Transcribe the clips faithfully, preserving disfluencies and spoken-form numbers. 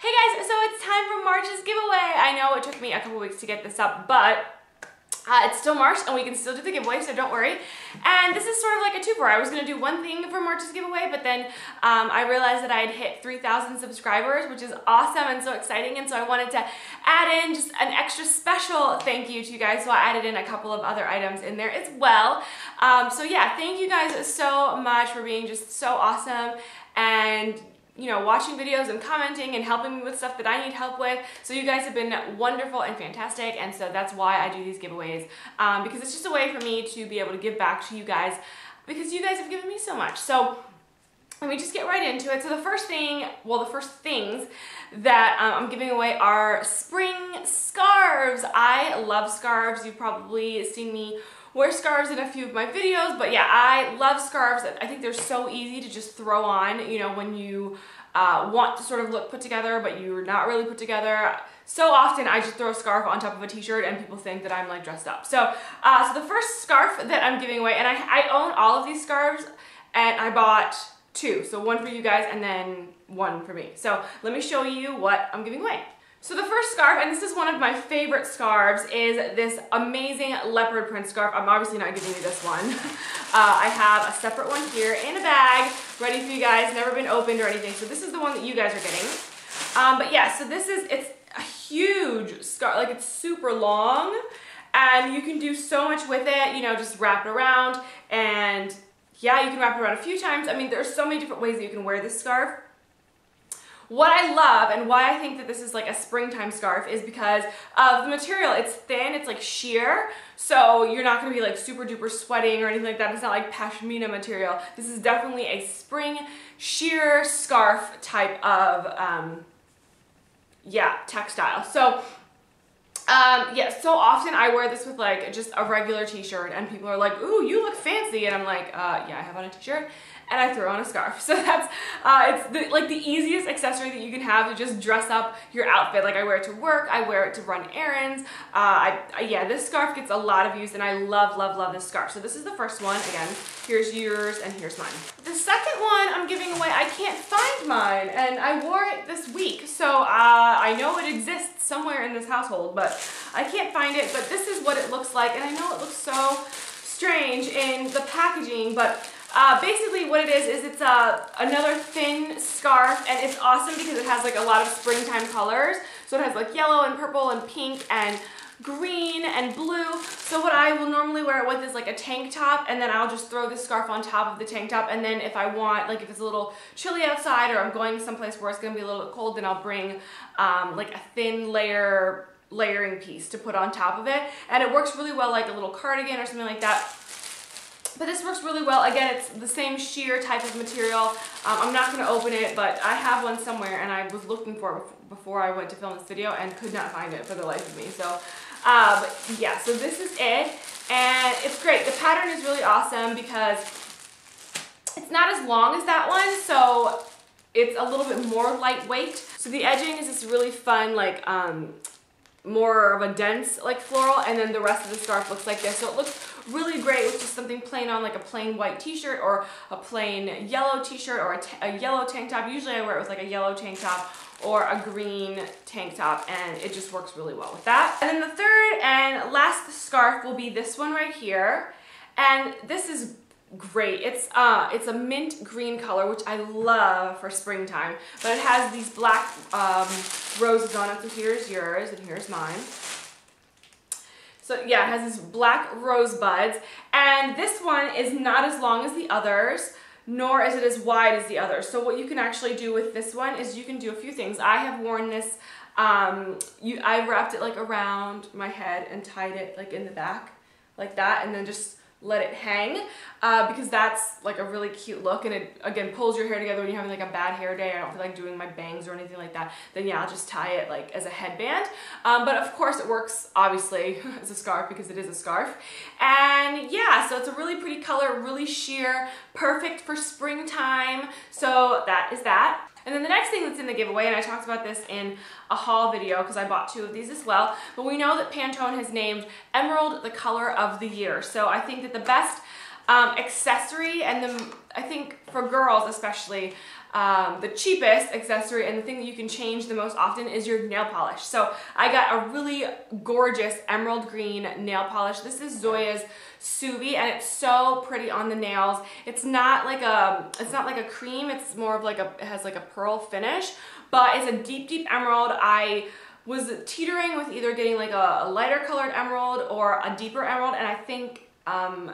Hey guys, so it's time for March's giveaway. I know it took me a couple weeks to get this up, but uh, it's still March and we can still do the giveaway, so don't worry. And this is sort of like a twofer. I was gonna do one thing for March's giveaway, but then um, I realized that I had hit three thousand subscribers, which is awesome and so exciting. And so I wanted to add in just an extra special thank you to you guys. So I added in a couple of other items in there as well. Um, so yeah, thank you guys so much for being just so awesome and you know, watching videos and commenting and helping me with stuff that I need help with. So you guys have been wonderful and fantastic, and so that's why I do these giveaways, um, because it's just a way for me to be able to give back to you guys, because you guys have given me so much. So let me just get right into it. So the first thing, well, the first things that um, I'm giving away are spring scarves. I love scarves. You've probably seen me wear scarves in a few of my videos, but yeah, I love scarves. I think they're so easy to just throw on, you know, when you uh, want to sort of look put together, but you're not really put together. So often I just throw a scarf on top of a t-shirt and people think that I'm like dressed up. So, uh, so the first scarf that I'm giving away, and I, I own all of these scarves, and I bought two. So one for you guys and then one for me. So let me show you what I'm giving away. So the first scarf, and this is one of my favorite scarves, is this amazing leopard print scarf. I'm obviously not giving you this one. Uh, I have a separate one here in a bag, ready for you guys, never been opened or anything. So this is the one that you guys are getting. Um, but yeah, so this is, it's a huge scarf, like it's super long, and you can do so much with it, you know, just wrap it around, and yeah, you can wrap it around a few times. I mean, there's so many different ways that you can wear this scarf. What I love and why I think that this is like a springtime scarf is because of the material. It's thin, it's like sheer, so you're not gonna be like super duper sweating or anything like that. It's not like pashmina material. This is definitely a spring sheer scarf type of, um, yeah, textile. So um, yeah, so often I wear this with like just a regular t-shirt and people are like, ooh, you look fancy. And I'm like, uh, yeah, I have on a t-shirt. And I throw on a scarf. So that's, uh, it's the, like the easiest accessory that you can have to just dress up your outfit. Like I wear it to work, I wear it to run errands. Uh, I, I, yeah, this scarf gets a lot of use and I love, love, love this scarf. So this is the first one. Again, here's yours and here's mine. The second one I'm giving away, I can't find mine and I wore it this week. So uh, I know it exists somewhere in this household, but I can't find it. But this is what it looks like. And I know it looks so strange in the packaging, but Uh, basically what it is, is it's uh, another thin scarf, and it's awesome because it has like a lot of springtime colors. So it has like yellow and purple and pink and green and blue. So what I will normally wear it with is like a tank top, and then I'll just throw this scarf on top of the tank top. And then if I want, like if it's a little chilly outside or I'm going someplace where it's going to be a little bit cold, then I'll bring um, like a thin layer layering piece to put on top of it. And it works really well, like a little cardigan or something like that. But this works really well. Again, it's the same sheer type of material. Um, I'm not gonna open it, but I have one somewhere and I was looking for it before I went to film this video and could not find it for the life of me. So uh, but yeah, so this is it. And it's great. The pattern is really awesome because it's not as long as that one. So it's a little bit more lightweight. So the edging is this really fun, like um, more of a dense like floral, and then the rest of the scarf looks like this. So it looks really great with just something plain on, like a plain white t-shirt or a plain yellow t-shirt or a, a yellow tank top. Usually I wear it with like a yellow tank top or a green tank top, and it just works really well with that. And then the third and last scarf will be this one right here, and this is great. It's uh, it's a mint green color, which I love for springtime, but it has these black um, roses on it. So here's yours and here's mine. So yeah, it has these black rose buds, and this one is not as long as the others, nor is it as wide as the others. So what you can actually do with this one is you can do a few things. I have worn this, um, you, I wrapped it like around my head and tied it like in the back like that, and then just let it hang uh, because that's like a really cute look, and it again pulls your hair together when you're having like a bad hair day. I don't feel like doing my bangs or anything like that. Then yeah, I'll just tie it like as a headband. Um, but of course it works obviously as a scarf because it is a scarf. And yeah, so it's a really pretty color, really sheer, perfect for springtime. So that is that. And then the next thing that's in the giveaway, and I talked about this in a haul video because I bought two of these as well, but we know that Pantone has named Emerald the color of the year. So I think that the best um, accessory and the, I think for girls especially, um, the cheapest accessory and the thing that you can change the most often is your nail polish. So I got a really gorgeous emerald green nail polish. This is Zoya's Suvi, and it's so pretty on the nails. It's not like a, it's not like a cream. It's more of like a, it has like a pearl finish, but it's a deep, deep emerald. I was teetering with either getting like a lighter colored emerald or a deeper emerald, and I think um,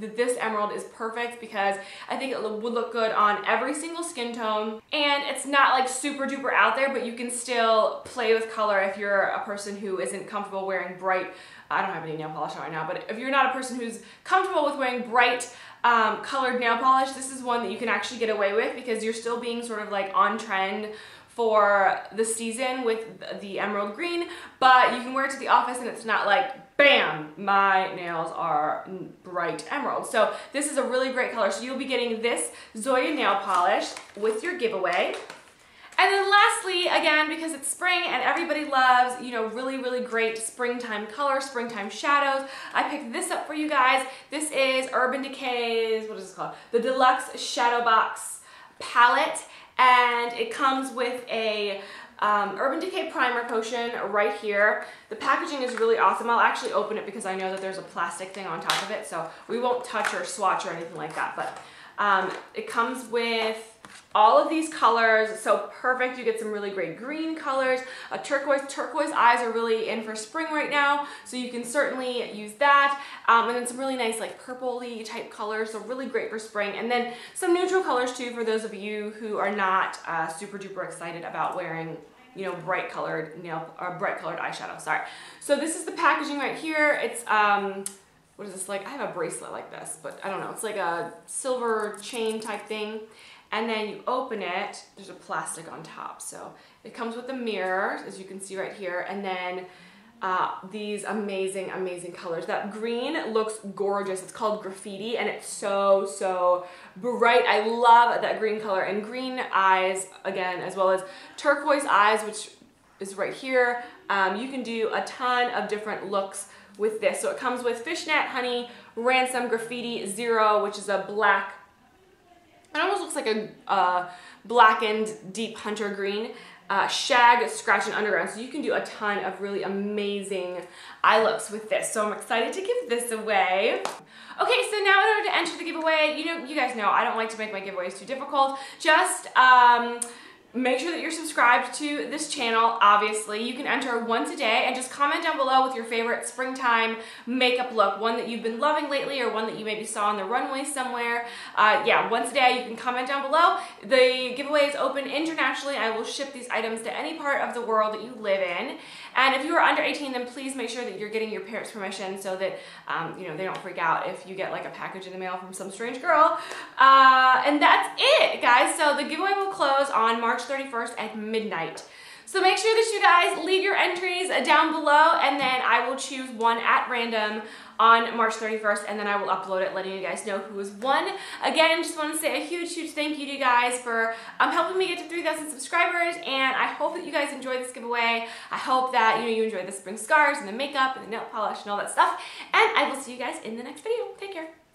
th this emerald is perfect because I think it would look good on every single skin tone, and it's not like super duper out there, but you can still play with color if you're a person who isn't comfortable wearing bright, I don't have any nail polish on right now, but if you're not a person who's comfortable with wearing bright um, colored nail polish, this is one that you can actually get away with because you're still being sort of like on trend for the season with the emerald green, but you can wear it to the office and it's not like, bam, my nails are bright emerald. So this is a really great color. So you'll be getting this Zoya nail polish with your giveaway. And then lastly, again, because it's spring and everybody loves, you know, really, really great springtime colors, springtime shadows, I picked this up for you guys. This is Urban Decay's, what is this called? The Deluxe Shadow Box palette. And it comes with a um, Urban Decay primer potion right here. The packaging is really awesome. I'll actually open it because I know that there's a plastic thing on top of it, so we won't touch or swatch or anything like that. But um, it comes with all of these colors, so perfect. You get some really great green colors, a turquoise. Turquoise eyes are really in for spring right now, so you can certainly use that. Um, and then some really nice like purpley type colors, so really great for spring. And then some neutral colors too for those of you who are not uh, super duper excited about wearing, you know, bright colored nail or bright colored eyeshadow. Sorry. So this is the packaging right here. It's um. What is this like? I have a bracelet like this, but I don't know. It's like a silver chain type thing. And then you open it, there's a plastic on top. So it comes with a mirror, as you can see right here. And then uh, these amazing, amazing colors. That green looks gorgeous. It's called Graffiti, and it's so, so bright. I love that green color. And green eyes, again, as well as turquoise eyes, which is right here. Um, you can do a ton of different looks with this. So it comes with Fishnet, Honey, Ransom, Graffiti, Zero, which is a black, it almost looks like a uh, blackened deep hunter green, uh, Shag, Scratch, and Underground. So you can do a ton of really amazing eye looks with this. So I'm excited to give this away. Okay, so now in order to enter the giveaway, you know, you guys know I don't like to make my giveaways too difficult. Just, um, make sure that you're subscribed to this channel, obviously. You can enter once a day and just comment down below with your favorite springtime makeup look, one that you've been loving lately or one that you maybe saw on the runway somewhere. Uh, yeah, once a day you can comment down below. The giveaway is open internationally. I will ship these items to any part of the world that you live in. And if you are under eighteen, then please make sure that you're getting your parents' permission so that um, you know, they don't freak out if you get like a package in the mail from some strange girl. Uh, and that's it, guys. So the giveaway will close on March thirty-first at midnight. So make sure that you guys leave your entries down below, and then I will choose one at random on March thirty-first, and then I will upload it letting you guys know who has won. Again, just want to say a huge, huge thank you to you guys for um, helping me get to three thousand subscribers, and I hope that you guys enjoyed this giveaway. I hope that, you know, you enjoyed the spring scarves and the makeup and the nail polish and all that stuff, and I will see you guys in the next video. Take care.